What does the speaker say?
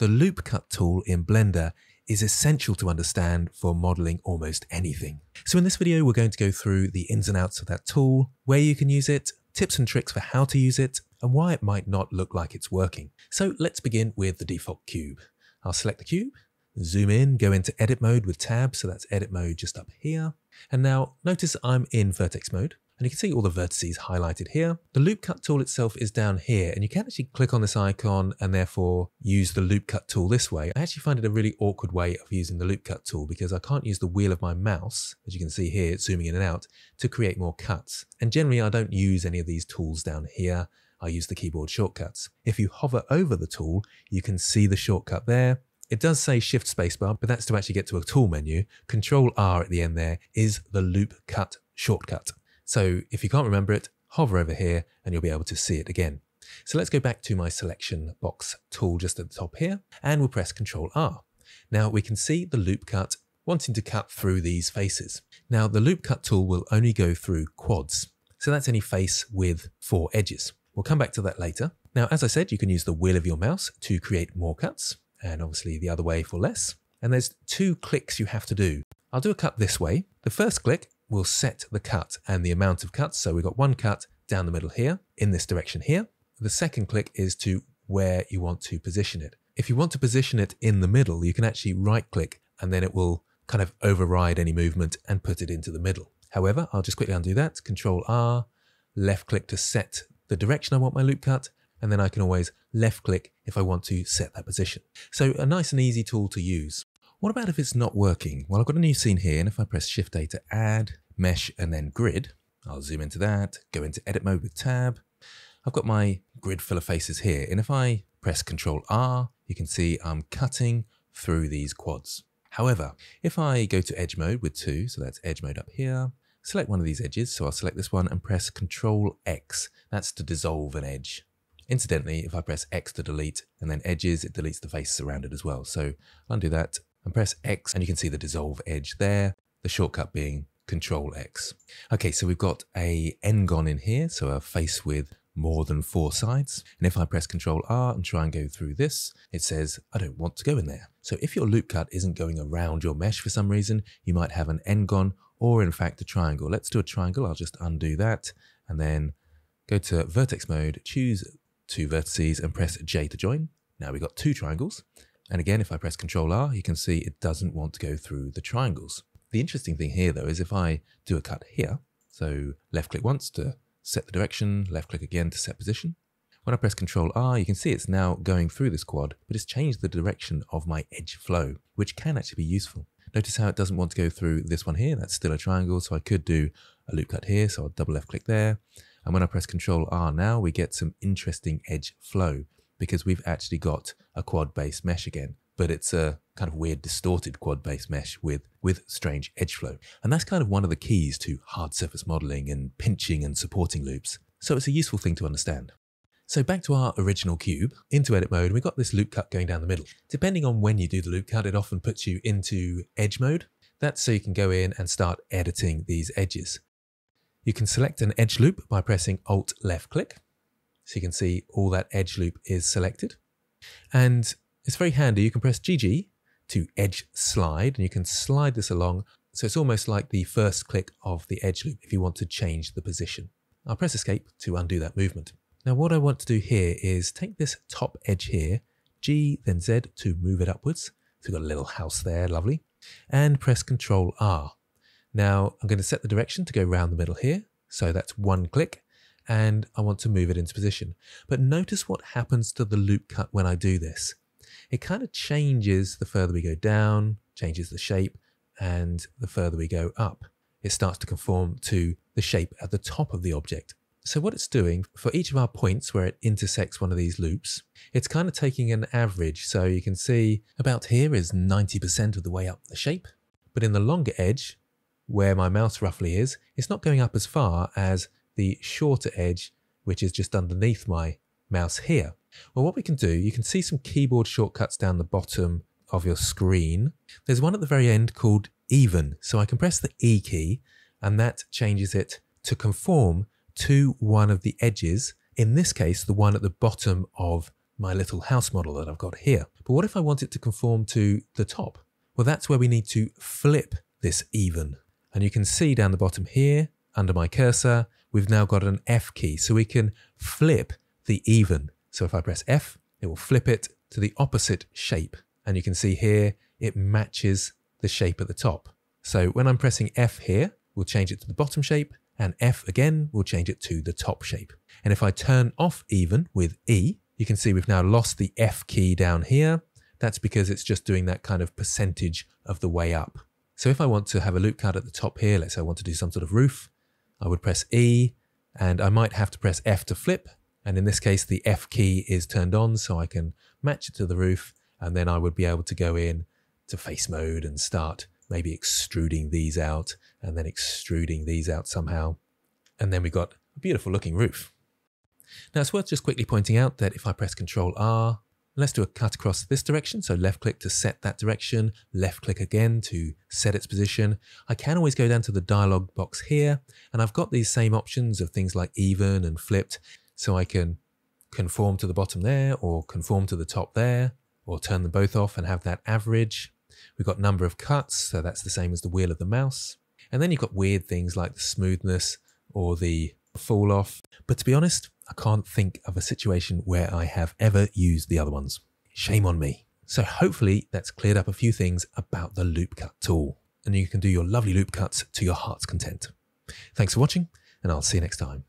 The loop cut tool in Blender is essential to understand for modeling almost anything. So in this video, we're going to go through the ins and outs of that tool, where you can use it, tips and tricks for how to use it, and why it might not look like it's working. So let's begin with the default cube. I'll select the cube, zoom in, go into edit mode with tab. So that's edit mode just up here. And now notice I'm in vertex mode. And you can see all the vertices highlighted here. The loop cut tool itself is down here, and you can actually click on this icon and therefore use the loop cut tool this way. I actually find it a really awkward way of using the loop cut tool because I can't use the wheel of my mouse, as you can see here, it's zooming in and out, to create more cuts. And generally I don't use any of these tools down here. I use the keyboard shortcuts. If you hover over the tool, you can see the shortcut there. It does say shift spacebar, but that's to actually get to a tool menu. Control R at the end there is the loop cut shortcut. So if you can't remember it, hover over here and you'll be able to see it again. So let's go back to my selection box tool just at the top here, and we'll press Control R. Now we can see the loop cut wanting to cut through these faces. Now the loop cut tool will only go through quads. So that's any face with four edges. We'll come back to that later. Now, as I said, you can use the wheel of your mouse to create more cuts, and obviously the other way for less. And there's two clicks you have to do. I'll do a cut this way. The first click will set the cut and the amount of cuts. So we've got one cut down the middle here in this direction here. The second click is to where you want to position it. If you want to position it in the middle, you can actually right click and then it will kind of override any movement and put it into the middle. However, I'll just quickly undo that. Control R, left click to set the direction I want my loop cut, and then I can always left click if I want to set that position. So a nice and easy tool to use. What about if it's not working? Well, I've got a new scene here, and if I press Shift A to add, mesh, and then grid, I'll zoom into that, go into edit mode with tab. I've got my grid full of faces here, and if I press Control R, you can see I'm cutting through these quads. However, if I go to edge mode with 2, so that's edge mode up here, select one of these edges, so I'll select this one and press Control X. That's to dissolve an edge. Incidentally, if I press X to delete and then edges, it deletes the face surrounded as well. So undo that and press X, and you can see the dissolve edge there, the shortcut being Control X. Okay, so we've got a n-gon in here, so a face with more than 4 sides. And if I press Control R and try and go through this, it says, I don't want to go in there. So if your loop cut isn't going around your mesh for some reason, you might have an n-gon, or in fact a triangle. Let's do a triangle. I'll just undo that and then go to vertex mode, choose 2 vertices and press J to join. Now we've got 2 triangles. And again, if I press Control R, you can see it doesn't want to go through the triangles. The interesting thing here though, is if I do a cut here, so left click once to set the direction, left click again to set position. When I press Control R, you can see it's now going through this quad, but it's changed the direction of my edge flow, which can actually be useful. Notice how it doesn't want to go through this one here. That's still a triangle, so I could do a loop cut here. So I'll double left click there. And when I press Control R now, we get some interesting edge flow because we've actually got a quad-based mesh again, but it's a kind of weird distorted quad-based mesh with strange edge flow. And that's kind of one of the keys to hard surface modeling and pinching and supporting loops. So it's a useful thing to understand. So back to our original cube, into edit mode, we've got this loop cut going down the middle. Depending on when you do the loop cut, it often puts you into edge mode. That's so you can go in and start editing these edges. You can select an edge loop by pressing Alt left click. So you can see all that edge loop is selected. And it's very handy, you can press GG to edge slide, and you can slide this along. So it's almost like the first click of the edge loop if you want to change the position. I'll press escape to undo that movement. Now what I want to do here is take this top edge here, G then Z to move it upwards. So we've got a little house there, lovely. And press Control R. Now I'm going to set the direction to go round the middle here. So that's one click, and I want to move it into position. But notice what happens to the loop cut when I do this. It kind of changes the further we go down, changes the shape, and the further we go up, it starts to conform to the shape at the top of the object. So what it's doing for each of our points where it intersects one of these loops, it's kind of taking an average. So you can see about here is 90% of the way up the shape, but in the longer edge where my mouse roughly is, it's not going up as far as the shorter edge, which is just underneath my mouse here. Well, what we can do, you can see some keyboard shortcuts down the bottom of your screen. There's one at the very end called even. So I can press the E key and that changes it to conform to one of the edges, in this case, the one at the bottom of my little house model that I've got here. But what if I want it to conform to the top? Well, that's where we need to flip this even. And you can see down the bottom here, under my cursor, we've now got an F key, so we can flip the even. So if I press F, it will flip it to the opposite shape. And you can see here, it matches the shape at the top. So when I'm pressing F here, we'll change it to the bottom shape, and F again, we'll change it to the top shape. And if I turn off even with E, you can see we've now lost the F key down here. That's because it's just doing that kind of percentage of the way up. So if I want to have a loop cut at the top here, let's say I want to do some sort of roof, I would press E, and I might have to press F to flip. And in this case, the F key is turned on, so I can match it to the roof. And then I would be able to go in to face mode and start maybe extruding these out and then extruding these out somehow. And then we've got a beautiful looking roof. Now it's worth just quickly pointing out that if I press Control R, let's do a cut across this direction. So left click to set that direction, left click again to set its position. I can always go down to the dialog box here, and I've got these same options of things like even and flipped. So I can conform to the bottom there or conform to the top there, or turn them both off and have that average. We've got number of cuts, so that's the same as the wheel of the mouse. And then you've got weird things like the smoothness or the fall off. But to be honest, I can't think of a situation where I have ever used the other ones. Shame on me. So hopefully that's cleared up a few things about the loop cut tool, and you can do your lovely loop cuts to your heart's content. Thanks for watching, and I'll see you next time.